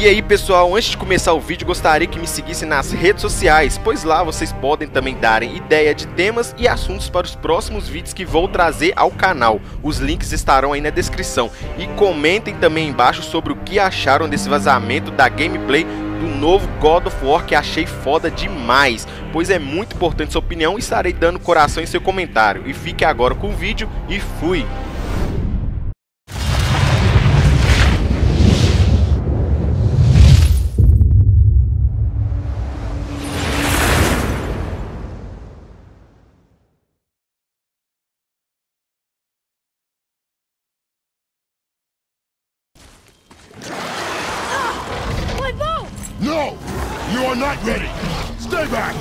E aí pessoal, antes de começar o vídeo, gostaria que me seguissem nas redes sociais, pois lá vocês podem também darem ideia de temas e assuntos para os próximos vídeos que vou trazer ao canal. Os links estarão aí na descrição. E comentem também embaixo sobre o que acharam desse vazamento da gameplay do novo God of War, que achei foda demais, pois é muito importante sua opinião e estarei dando coração em seu comentário. E fique agora com o vídeo e fui! No! You are not ready! Stay back!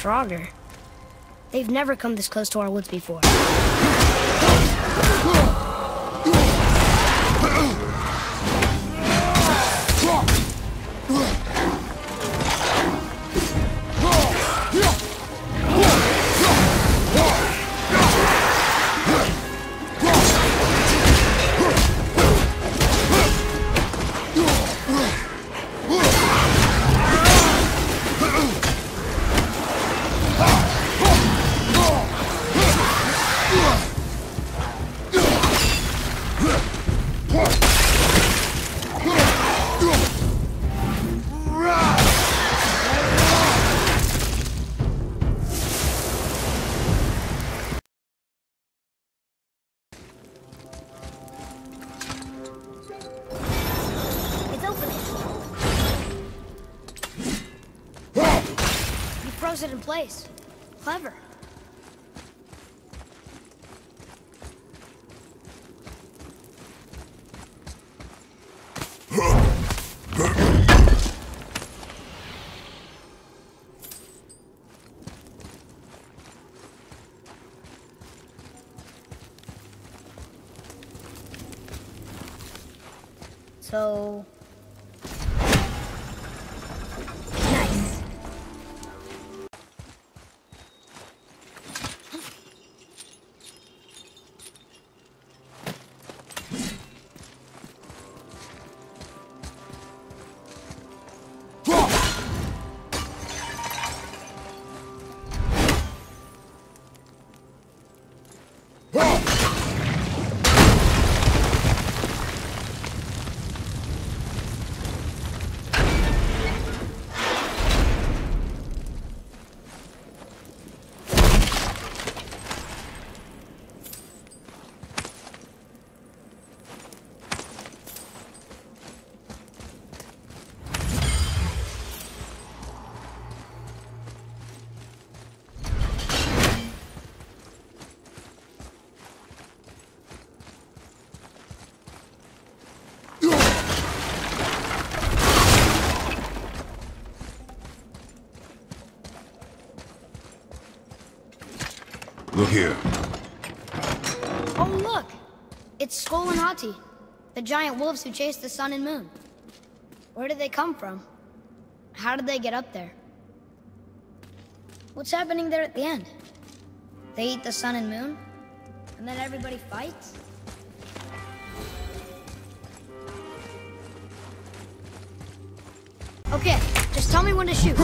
Draugr. They've never come this close to our woods before. It in place. Clever. So... Look here. Oh, look! It's Skoll and Hati, the giant wolves who chase the sun and moon. Where did they come from? How did they get up there? What's happening there at the end? They eat the sun and moon? And then everybody fights? Okay, just tell me when to shoot.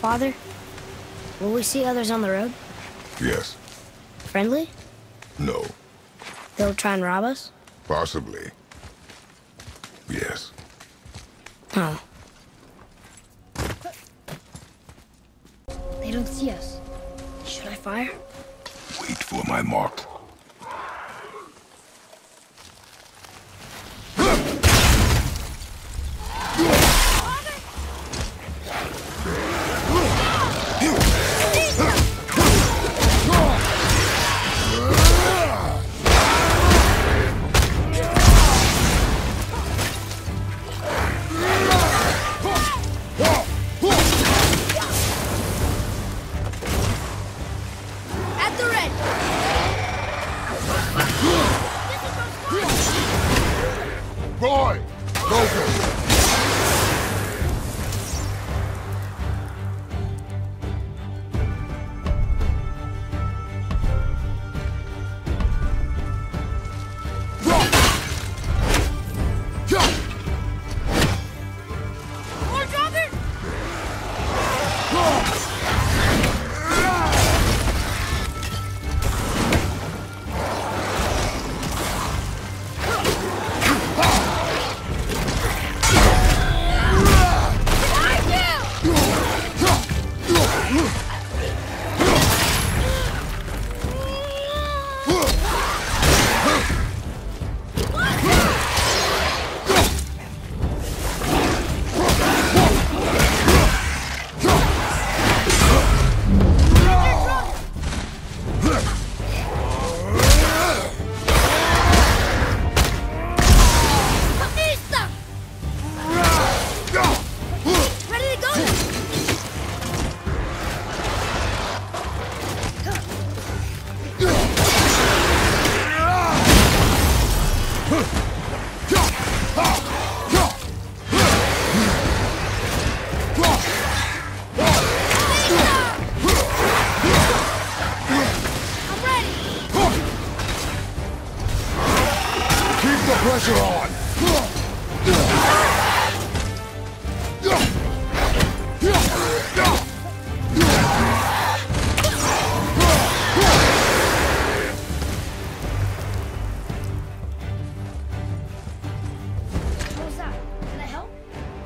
Father, will we see others on the road? Yes. Friendly? No. They'll try and rob us? Possibly. Yes. Huh. They don't see us. Should I fire? Wait for my mark.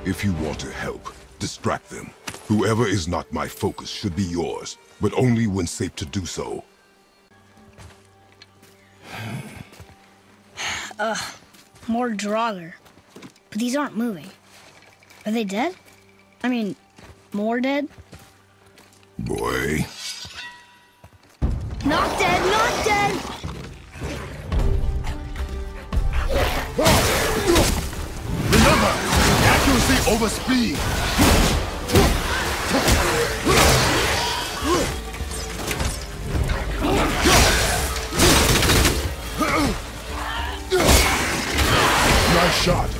If you want to help, distract them. Whoever is not my focus should be yours, but only when safe to do so. More Draugr. But these aren't moving. Are they dead? I mean, more dead? Boy. Not dead, not dead! Remember! Accuracy over speed. Nice shot.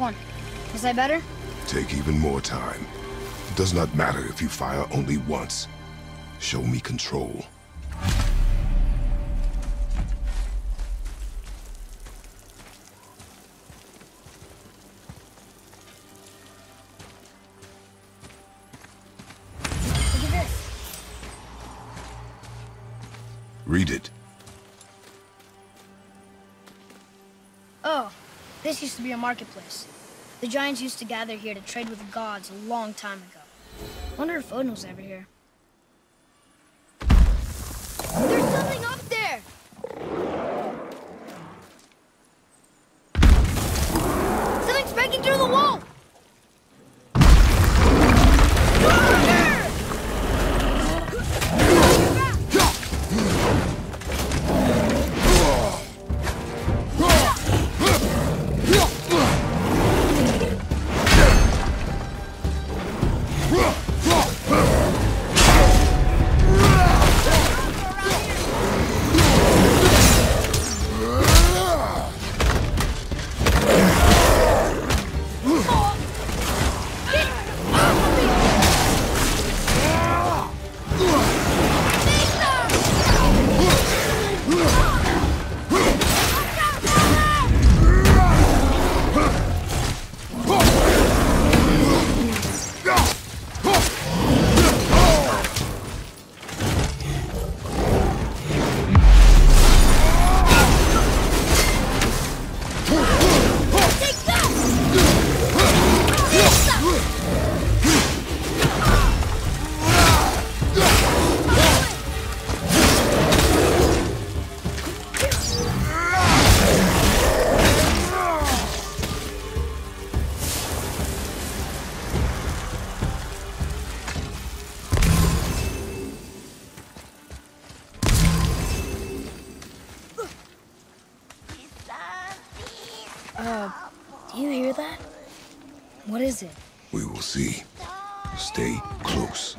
one. Is that better? Take even more time. It does not matter if you fire only once. Show me control. Read it. Oh, this used to be a marketplace. The giants used to gather here to trade with the gods a long time ago. Wonder if Odin was ever here. There's something up there! Something's breaking through the wall! We will see. Stay close.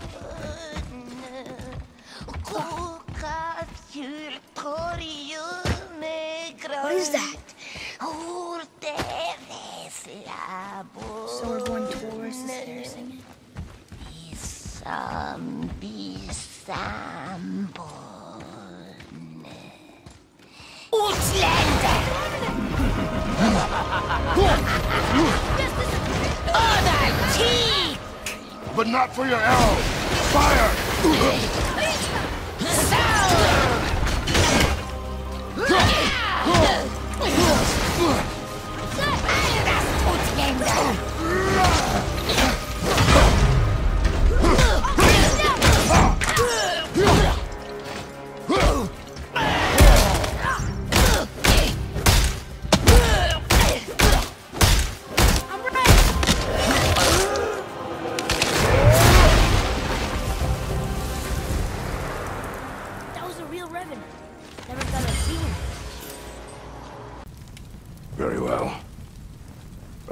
What is that? So we're going towards the stairs again? But not for your arrow! Fire!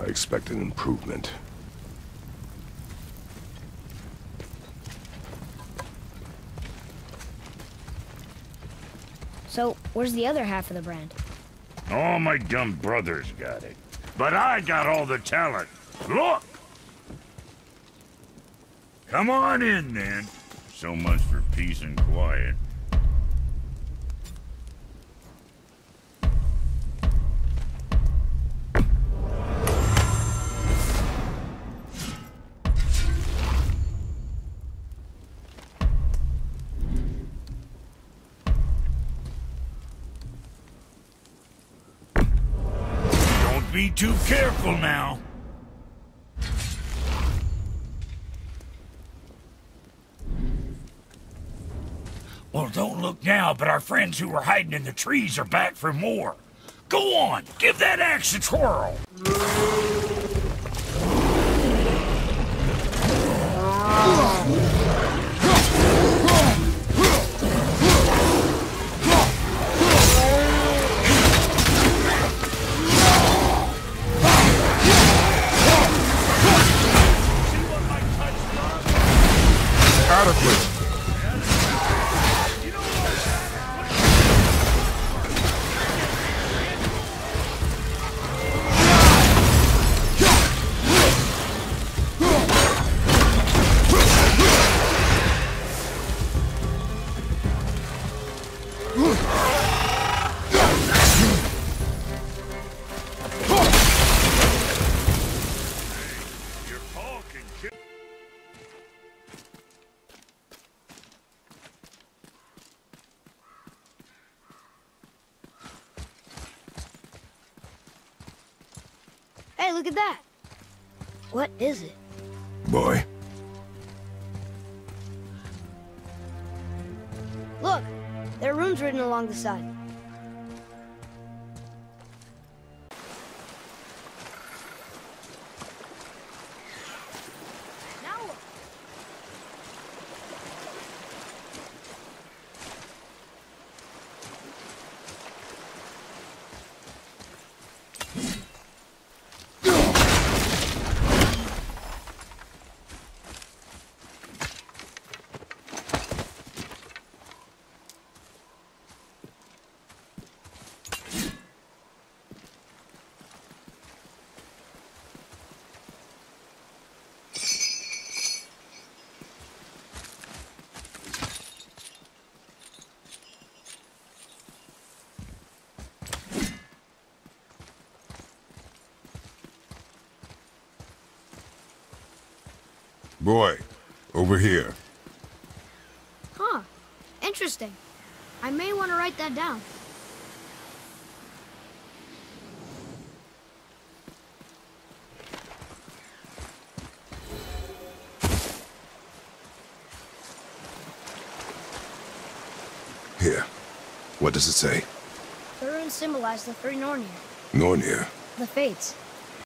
Expect an improvement. So, where's the other half of the brand? All my dumb brothers got it. But I got all the talent. Look! Come on in, then. So much for peace and quiet. Be too careful now. Well, don't look now, but our friends who were hiding in the trees are back for more. Go on, give that axe a twirl. Adequate. Hey, look at that. What is it? Boy. Look, there are runes written along the side. Boy, over here. Huh. Interesting. I may want to write that down. Here. What does it say? The runes symbolize the three Nornir. Nornir? The Fates.